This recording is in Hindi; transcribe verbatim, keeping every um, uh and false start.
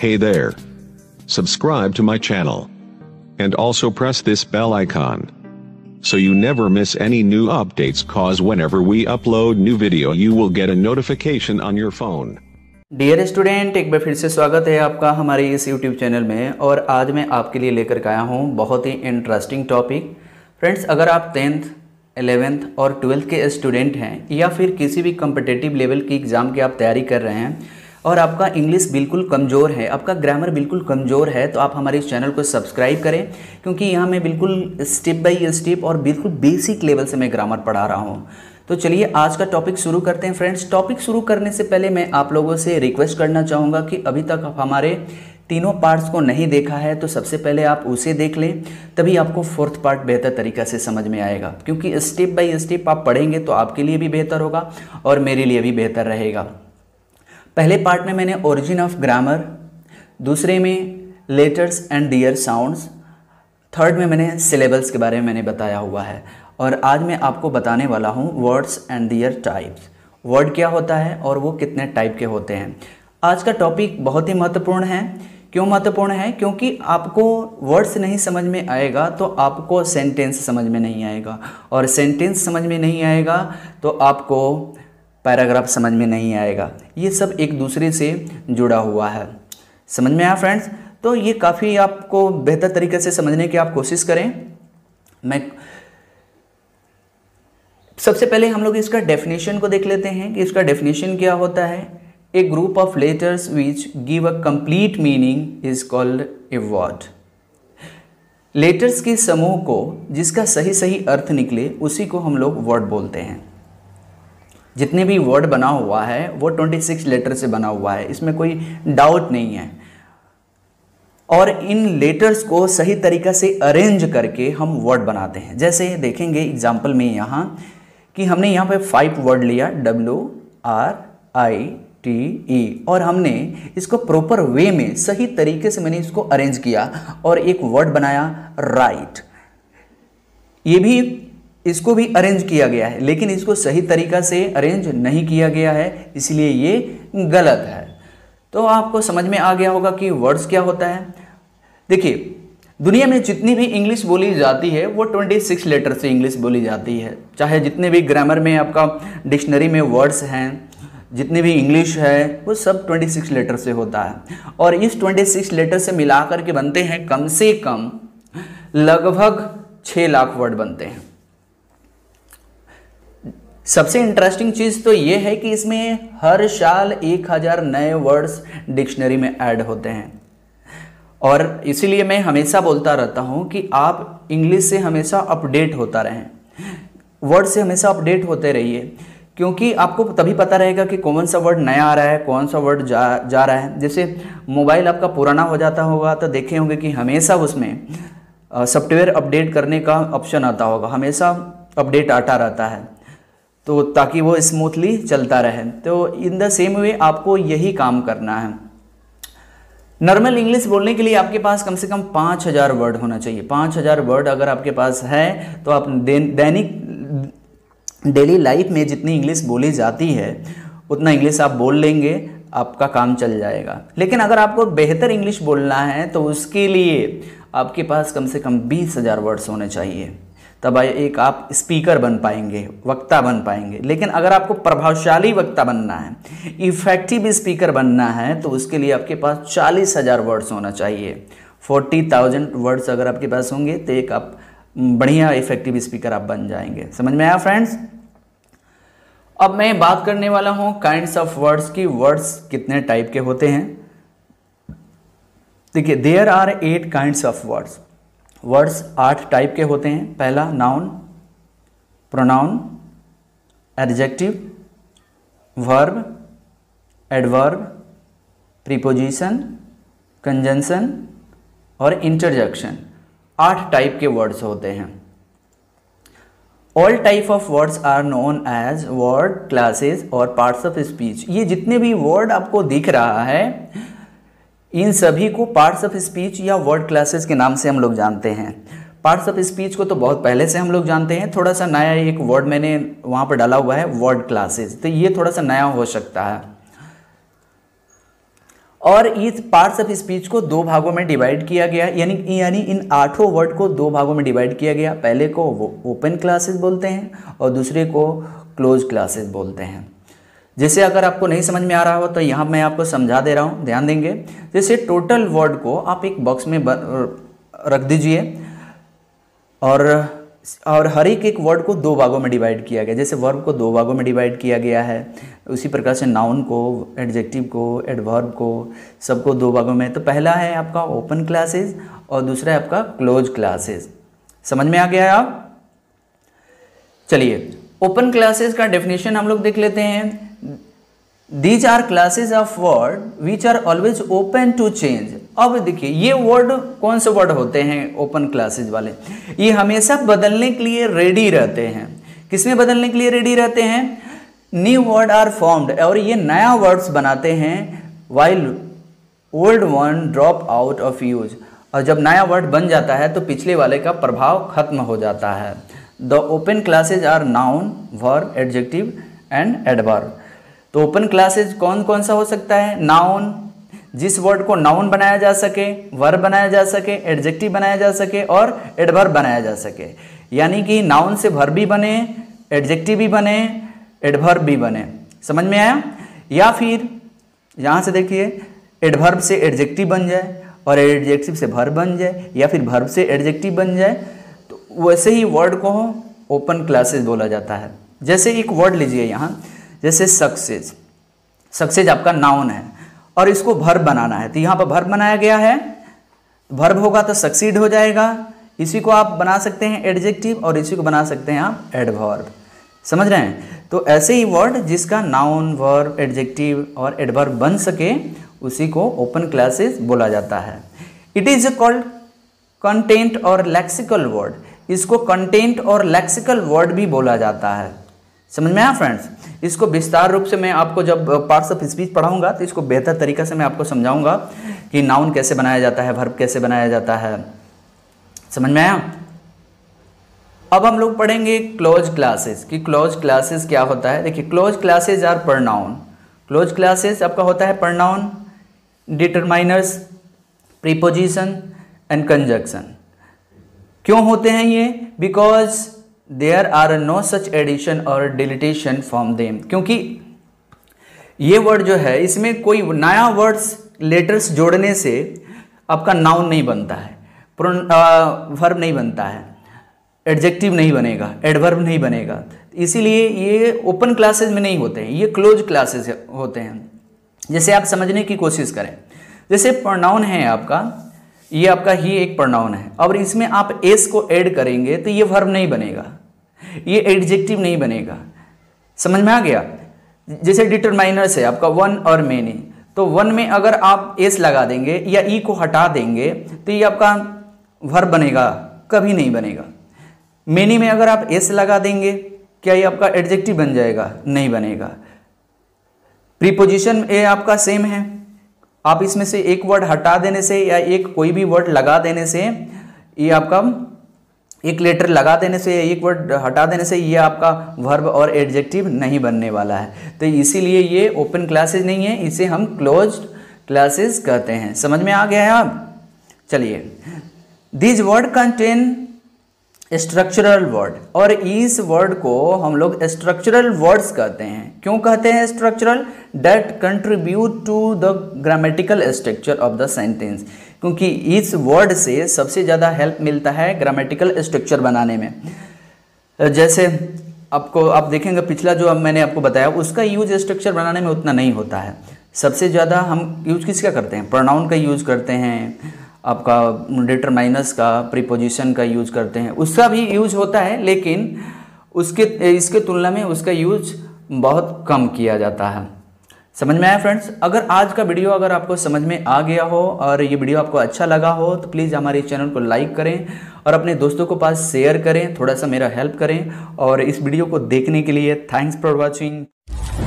Hey there. Subscribe to my channel. And also press this bell icon, so you never miss any new updates, cause whenever we upload new video you will get a notification on your phone. Dear student, एक बार फिर से स्वागत है आपका हमारे इस YouTube चैनल में। और आज मैं आपके लिए लेकर आया हूँ बहुत ही इंटरेस्टिंग टॉपिक। फ्रेंड्स, अगर आप टेंथ, एलेवेंथ और ट्वेल्थ के स्टूडेंट हैं या फिर किसी भी कॉम्पिटिटिव लेवल की एग्ज़ाम की आप तैयारी कर रहे हैं और आपका इंग्लिश बिल्कुल कमज़ोर है, आपका ग्रामर बिल्कुल कमज़ोर है, तो आप हमारे इस चैनल को सब्सक्राइब करें, क्योंकि यहाँ मैं बिल्कुल स्टेप बाय स्टेप और बिल्कुल बेसिक लेवल से मैं ग्रामर पढ़ा रहा हूँ। तो चलिए आज का टॉपिक शुरू करते हैं। फ्रेंड्स, टॉपिक शुरू करने से पहले मैं आप लोगों से रिक्वेस्ट करना चाहूँगा कि अभी तक आप हमारे तीनों पार्ट्स को नहीं देखा है तो सबसे पहले आप उसे देख लें, तभी आपको फोर्थ पार्ट बेहतर तरीक़े से समझ में आएगा, क्योंकि स्टेप बाय स्टेप आप पढ़ेंगे तो आपके लिए भी बेहतर होगा और मेरे लिए भी बेहतर रहेगा। पहले पार्ट में मैंने ओरिजिन ऑफ ग्रामर, दूसरे में letters and their sounds, third में मैंने सिलेबल्स के बारे में मैंने बताया हुआ है, और आज मैं आपको बताने वाला हूँ words and their types. Word क्या होता है और वो कितने टाइप के होते हैं। आज का टॉपिक बहुत ही महत्वपूर्ण है। क्यों महत्वपूर्ण है? क्योंकि आपको वर्ड्स नहीं समझ में आएगा तो आपको सेंटेंस समझ में नहीं आएगा, और सेंटेंस समझ में नहीं आएगा तो आपको पैराग्राफ समझ में नहीं आएगा। ये सब एक दूसरे से जुड़ा हुआ है। समझ में आया फ्रेंड्स? तो ये काफ़ी आपको बेहतर तरीके से समझने की आप कोशिश करें। मैं सबसे पहले हम लोग इसका डेफिनेशन को देख लेते हैं कि इसका डेफिनेशन क्या होता है। A group of letters which give a complete meaning is called a word. Letters के समूह को जिसका सही सही अर्थ निकले उसी को हम लोग वर्ड बोलते हैं। जितने भी वर्ड बना हुआ है वो छब्बीस लेटर से बना हुआ है, इसमें कोई डाउट नहीं है। और इन लेटर्स को सही तरीक़ा से अरेंज करके हम वर्ड बनाते हैं। जैसे देखेंगे एग्जाम्पल में यहाँ कि हमने यहाँ पे फाइव वर्ड लिया, W R I T E, और हमने इसको प्रॉपर वे में सही तरीके से मैंने इसको अरेंज किया और एक वर्ड बनाया राइट। ये भी इसको भी अरेंज किया गया है, लेकिन इसको सही तरीक़ा से अरेंज नहीं किया गया है, इसलिए ये गलत है। तो आपको समझ में आ गया होगा कि वर्ड्स क्या होता है। देखिए, दुनिया में जितनी भी इंग्लिश बोली जाती है वो छब्बीस लेटर से इंग्लिश बोली जाती है। चाहे जितने भी ग्रामर में आपका डिक्शनरी में वर्ड्स हैं, जितनी भी इंग्लिश है, वो सब छब्बीस लेटर से होता है। और इस छब्बीस लेटर से मिला करके बनते हैं कम से कम लगभग छः लाख वर्ड बनते हैं। सबसे इंटरेस्टिंग चीज़ तो ये है कि इसमें हर साल एक हज़ार नए वर्ड्स डिक्शनरी में ऐड होते हैं। और इसीलिए मैं हमेशा बोलता रहता हूँ कि आप इंग्लिश से हमेशा अपडेट होता रहें, वर्ड से हमेशा अपडेट होते रहिए, क्योंकि आपको तभी पता रहेगा कि कौन सा वर्ड नया आ रहा है, कौन सा वर्ड जा जा रहा है। जैसे मोबाइल आपका पुराना हो जाता होगा तो देखे होंगे कि हमेशा उसमें सॉफ्टवेयर अपडेट करने का ऑप्शन आता होगा, हमेशा अपडेट आता रहता है, तो ताकि वो स्मूथली चलता रहे। तो इन द सेम वे आपको यही काम करना है। नॉर्मल इंग्लिश बोलने के लिए आपके पास कम से कम पाँच हज़ार वर्ड होना चाहिए। पाँच हज़ार वर्ड अगर आपके पास है तो आप दैनिक डेली लाइफ में जितनी इंग्लिश बोली जाती है उतना इंग्लिश आप बोल लेंगे, आपका काम चल जाएगा। लेकिन अगर आपको बेहतर इंग्लिश बोलना है तो उसके लिए आपके पास कम से कम बीस हज़ार वर्ड्स होने चाहिए, तब एक आप स्पीकर बन पाएंगे, वक्ता बन पाएंगे। लेकिन अगर आपको प्रभावशाली वक्ता बनना है, इफ़ेक्टिव स्पीकर बनना है, तो उसके लिए आपके पास चालीस हज़ार वर्ड्स होना चाहिए। फोर्टी थाउजेंड वर्ड्स अगर आपके पास होंगे तो एक आप बढ़िया इफ़ेक्टिव स्पीकर आप बन जाएंगे। समझ में आया फ्रेंड्स? अब मैं बात करने वाला हूँ काइंड्स ऑफ वर्ड्स की। वर्ड्स कितने टाइप के होते हैं? देखिए, there are eight kinds of words. Words आठ टाइप के होते हैं। पहला noun, pronoun, adjective, verb, adverb, preposition, conjunction और इंटरजेक्शन। आठ टाइप के वर्ड्स होते हैं। All type of words are known as word classes और पार्ट्स ऑफ स्पीच। ये जितने भी वर्ड आपको दिख रहा है इन सभी को पार्ट्स ऑफ स्पीच या वर्ड क्लासेस के नाम से हम लोग जानते हैं। पार्ट्स ऑफ स्पीच को तो बहुत पहले से हम लोग जानते हैं, थोड़ा सा नया एक वर्ड मैंने वहाँ पर डाला हुआ है वर्ड क्लासेस, तो ये थोड़ा सा नया हो सकता है। और इस पार्ट्स ऑफ स्पीच को दो भागों में डिवाइड किया गया, यानी यानी इन आठों वर्ड को दो भागों में डिवाइड किया गया। पहले को वो ओपन क्लासेस बोलते हैं और दूसरे को क्लोज क्लासेस बोलते हैं। जैसे अगर आपको नहीं समझ में आ रहा हो तो यहाँ मैं आपको समझा दे रहा हूँ, ध्यान देंगे। जैसे टोटल वर्ड को आप एक बॉक्स में रख दीजिए और और हर एक एक वर्ड को दो भागों में डिवाइड किया गया। जैसे वर्ब को दो भागों में डिवाइड किया गया है, उसी प्रकार से नाउन को, एडजेक्टिव को, एडवर्ब को, सबको दो भागों में। तो पहला है आपका ओपन क्लासेस और दूसरा है आपका क्लोज क्लासेस। समझ में आ गया है आप? चलिए ओपन क्लासेस का डेफिनेशन हम लोग देख लेते हैं। These are classes of word which are always open to change. अब देखिए ये वर्ड कौन से वर्ड होते हैं ओपन क्लासेस वाले, ये हमेशा बदलने के लिए रेडी रहते हैं। किसमें बदलने के लिए रेडी रहते हैं? न्यू वर्ड आर फॉर्म्ड, और ये नया वर्ड्स बनाते हैं while old one drop out of use. और जब नया वर्ड बन जाता है तो पिछले वाले का प्रभाव खत्म हो जाता है। The open classes are noun, verb, adjective and adverb. तो ओपन क्लासेज कौन कौन सा हो सकता है? नाउन, जिस वर्ड को नाउन बनाया जा सके, वर्ब बनाया जा सके, एडजेक्टिव बनाया जा सके और एडवर्ब बनाया जा सके। यानी कि नाउन से वर्ब भी बने, एडजेक्टिव भी बने, एडवर्ब भी बने। समझ में आया? या फिर यहाँ से देखिए, एडवर्ब से एडजेक्टिव बन जाए और एडजेक्टिव से वर्ब बन जाए, या फिर वर्ब से एडजेक्टिव बन जाए। तो वैसे ही वर्ड को ओपन क्लासेस बोला जाता है। जैसे एक वर्ड लीजिए यहाँ, जैसे सक्सेस। सक्सेस आपका नाउन है और इसको वर्ब बनाना है, तो यहाँ पर वर्ब बनाया गया है। वर्ब होगा तो सक्सीड हो जाएगा। इसी को आप बना सकते हैं एडजेक्टिव और इसी को बना सकते हैं आप एडवर्ब। समझ रहे हैं? तो ऐसे ही वर्ड जिसका नाउन, वर्ब, एडजेक्टिव और एडवर्ब बन सके उसी को ओपन क्लासेस बोला जाता है। इट इज़ कॉल्ड कंटेंट और लैक्सिकल वर्ड। इसको कंटेंट और लैक्सिकल वर्ड भी बोला जाता है। समझ में आया फ्रेंड्स? इसको विस्तार रूप से मैं आपको जब पार्ट्स ऑफ स्पीच पढ़ाऊंगा तो इसको बेहतर तरीका से मैं आपको समझाऊंगा कि नाउन कैसे बनाया जाता है, वर्ब कैसे बनाया जाता है। समझ में आया? अब हम लोग पढ़ेंगे क्लोज क्लासेस कि क्लोज क्लासेस क्या होता है। देखिए close classes are pronoun. Close classes आपका होता है pronoun, determiners, preposition and conjunction. क्यों होते हैं ये? Because there are no such addition और डिलीटेशन फ्रॉम देम। क्योंकि ये वर्ड जो है इसमें कोई नया वर्ड्स लेटर्स जोड़ने से आपका नाउन नहीं बनता है, वर्ब नहीं बनता है, एडजेक्टिव नहीं बनेगा, एडवर्ब नहीं बनेगा। इसीलिए ये ओपन क्लासेस में नहीं होते हैं, ये क्लोज क्लासेस होते हैं। जैसे आप समझने की कोशिश करें, जैसे प्रोनाउन है आपका, ये आपका ही एक प्रोनाउन है। अब इसमें आप एस को ऐड करेंगे तो ये वर्ब नहीं बनेगा, ये एडजेक्टिव नहीं बनेगा। समझ में आ गया? जैसे डिटरमाइनर्स है आपका वन और मेनी, तो वन में अगर आप एस लगा देंगे या ई को हटा देंगे तो ये आपका वर्ब बनेगा, कभी नहीं बनेगा। मेनी में अगर आप एस लगा देंगे, क्या ये आपका एडजेक्टिव बन जाएगा? नहीं बनेगा। प्रीपोजिशन ये आपका सेम है, आप इसमें से एक वर्ड हटा देने से या एक कोई भी वर्ड लगा देने से, ये आपका एक लेटर लगा देने से या एक वर्ड हटा देने से ये आपका वर्ब और एडजेक्टिव नहीं बनने वाला है। तो इसीलिए ये ओपन क्लासेस नहीं है, इसे हम क्लोज क्लासेस कहते हैं। समझ में आ गया है आप? चलिए, this word contain structural word, और इस वर्ड को हम लोग स्ट्रक्चरल वर्ड्स कहते हैं। क्यों कहते हैं structural? That contribute to the grammatical structure of the sentence. क्योंकि इस वर्ड से सबसे ज़्यादा हेल्प मिलता है ग्रामेटिकल स्ट्रक्चर बनाने में। जैसे आपको आप देखेंगे पिछला जो अब मैंने आपको बताया उसका यूज स्ट्रक्चर बनाने में उतना नहीं होता है। सबसे ज़्यादा हम यूज किसका करते हैं? प्रोनाउन का यूज करते हैं, आपका डिटरमाइनर्स का, प्रीपोजिशन का यूज करते हैं। उसका भी यूज होता है लेकिन उसके इसके तुलना में उसका यूज बहुत कम किया जाता है। समझ में आया फ्रेंड्स? अगर आज का वीडियो अगर आपको समझ में आ गया हो और ये वीडियो आपको अच्छा लगा हो तो प्लीज़ हमारे चैनल को लाइक करें और अपने दोस्तों को पास शेयर करें, थोड़ा सा मेरा हेल्प करें। और इस वीडियो को देखने के लिए थैंक्स फॉर वॉचिंग।